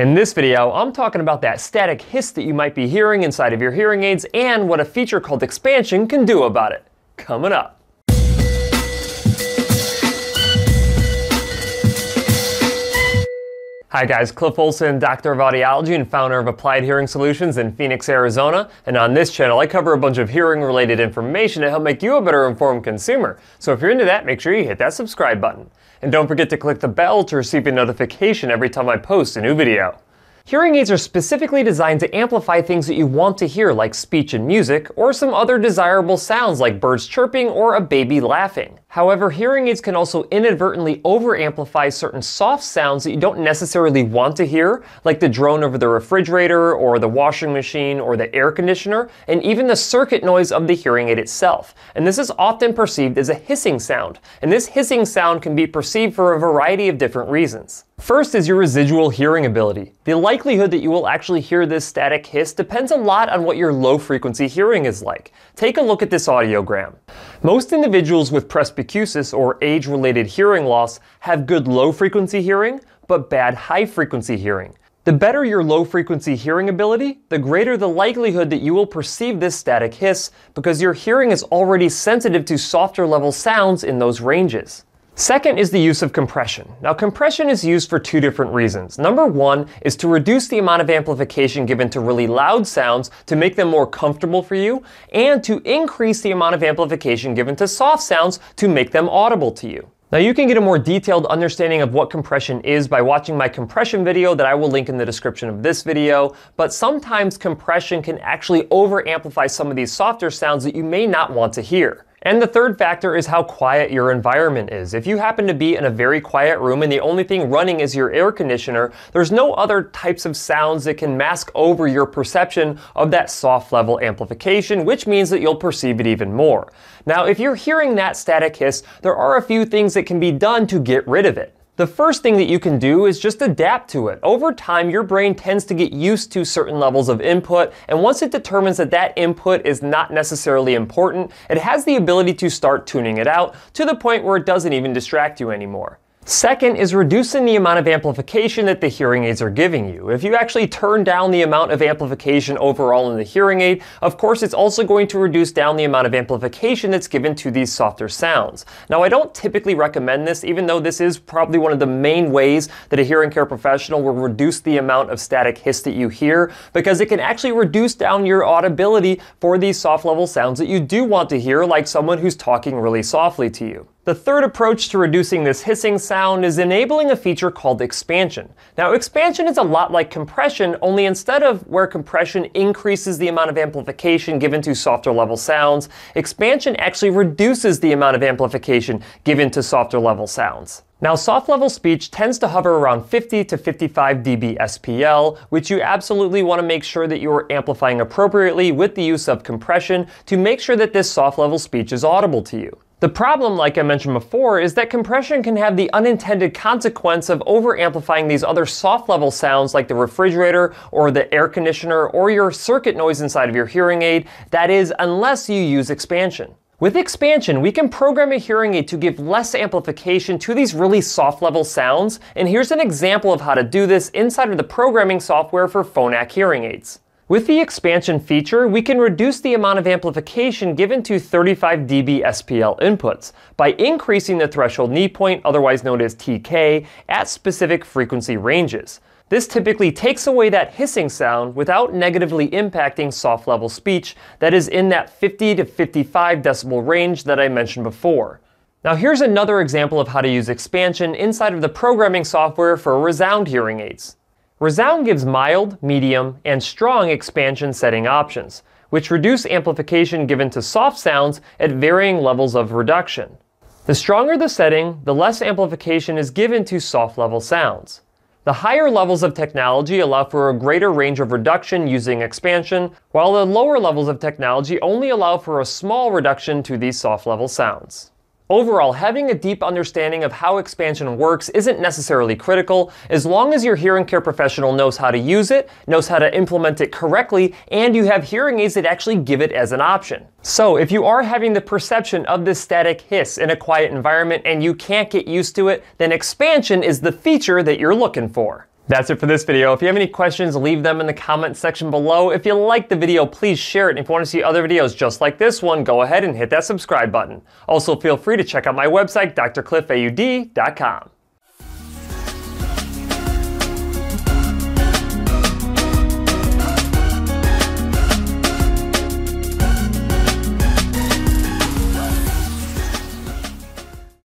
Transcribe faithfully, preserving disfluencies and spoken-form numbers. In this video, I'm talking about that static hiss that you might be hearing inside of your hearing aids and what a feature called expansion can do about it. Coming up. Hi guys, Cliff Olson, doctor of audiology and founder of Applied Hearing Solutions in Phoenix, Arizona. And on this channel, I cover a bunch of hearing-related information to help make you a better informed consumer. So if you're into that, make sure you hit that subscribe button. And don't forget to click the bell to receive a notification every time I post a new video. Hearing aids are specifically designed to amplify things that you want to hear, like speech and music, or some other desirable sounds like birds chirping or a baby laughing. However, hearing aids can also inadvertently over-amplify certain soft sounds that you don't necessarily want to hear, like the drone over the refrigerator, or the washing machine, or the air conditioner, and even the circuit noise of the hearing aid itself. And this is often perceived as a hissing sound. And this hissing sound can be perceived for a variety of different reasons. First is your residual hearing ability. The likelihood that you will actually hear this static hiss depends a lot on what your low-frequency hearing is like. Take a look at this audiogram. Most individuals with presbycusis or age-related hearing loss have good low-frequency hearing, but bad high-frequency hearing. The better your low-frequency hearing ability, the greater the likelihood that you will perceive this static hiss because your hearing is already sensitive to softer-level sounds in those ranges. Second is the use of compression. Now, compression is used for two different reasons. Number one is to reduce the amount of amplification given to really loud sounds to make them more comfortable for you, and to increase the amount of amplification given to soft sounds to make them audible to you. Now, you can get a more detailed understanding of what compression is by watching my compression video that I will link in the description of this video, but sometimes compression can actually over-amplify some of these softer sounds that you may not want to hear. And the third factor is how quiet your environment is. If you happen to be in a very quiet room and the only thing running is your air conditioner, there's no other types of sounds that can mask over your perception of that soft level amplification, which means that you'll perceive it even more. Now, if you're hearing that static hiss, there are a few things that can be done to get rid of it. The first thing that you can do is just adapt to it. Over time, your brain tends to get used to certain levels of input, and once it determines that that input is not necessarily important, it has the ability to start tuning it out to the point where it doesn't even distract you anymore. Second is reducing the amount of amplification that the hearing aids are giving you. If you actually turn down the amount of amplification overall in the hearing aid, of course it's also going to reduce down the amount of amplification that's given to these softer sounds. Now, I don't typically recommend this, even though this is probably one of the main ways that a hearing care professional will reduce the amount of static hiss that you hear, because it can actually reduce down your audibility for these soft level sounds that you do want to hear, like someone who's talking really softly to you. The third approach to reducing this hissing sound is enabling a feature called expansion. Now, expansion is a lot like compression, only instead of where compression increases the amount of amplification given to softer level sounds, expansion actually reduces the amount of amplification given to softer level sounds. Now, soft level speech tends to hover around fifty to fifty-five decibels S P L, which you absolutely want to make sure that you are amplifying appropriately with the use of compression to make sure that this soft level speech is audible to you. The problem, like I mentioned before, is that compression can have the unintended consequence of over-amplifying these other soft-level sounds like the refrigerator or the air conditioner or your circuit noise inside of your hearing aid, that is, unless you use expansion. With expansion, we can program a hearing aid to give less amplification to these really soft level sounds, and here's an example of how to do this inside of the programming software for Phonak hearing aids. With the expansion feature, we can reduce the amount of amplification given to thirty-five decibel S P L inputs by increasing the threshold knee point, otherwise known as T K, at specific frequency ranges. This typically takes away that hissing sound without negatively impacting soft level speech that is in that fifty to fifty-five decibel range that I mentioned before. Now, here's another example of how to use expansion inside of the programming software for Resound hearing aids. Resound gives mild, medium, and strong expansion setting options, which reduce amplification given to soft sounds at varying levels of reduction. The stronger the setting, the less amplification is given to soft level sounds. The higher levels of technology allow for a greater range of reduction using expansion, while the lower levels of technology only allow for a small reduction to these soft level sounds. Overall, having a deep understanding of how expansion works isn't necessarily critical, as long as your hearing care professional knows how to use it, knows how to implement it correctly, and you have hearing aids that actually give it as an option. So, if you are having the perception of this static hiss in a quiet environment and you can't get used to it, then expansion is the feature that you're looking for. That's it for this video. If you have any questions, leave them in the comment section below. If you liked the video, please share it. And if you want to see other videos just like this one, go ahead and hit that subscribe button. Also, feel free to check out my website, D R cliff A U D dot com.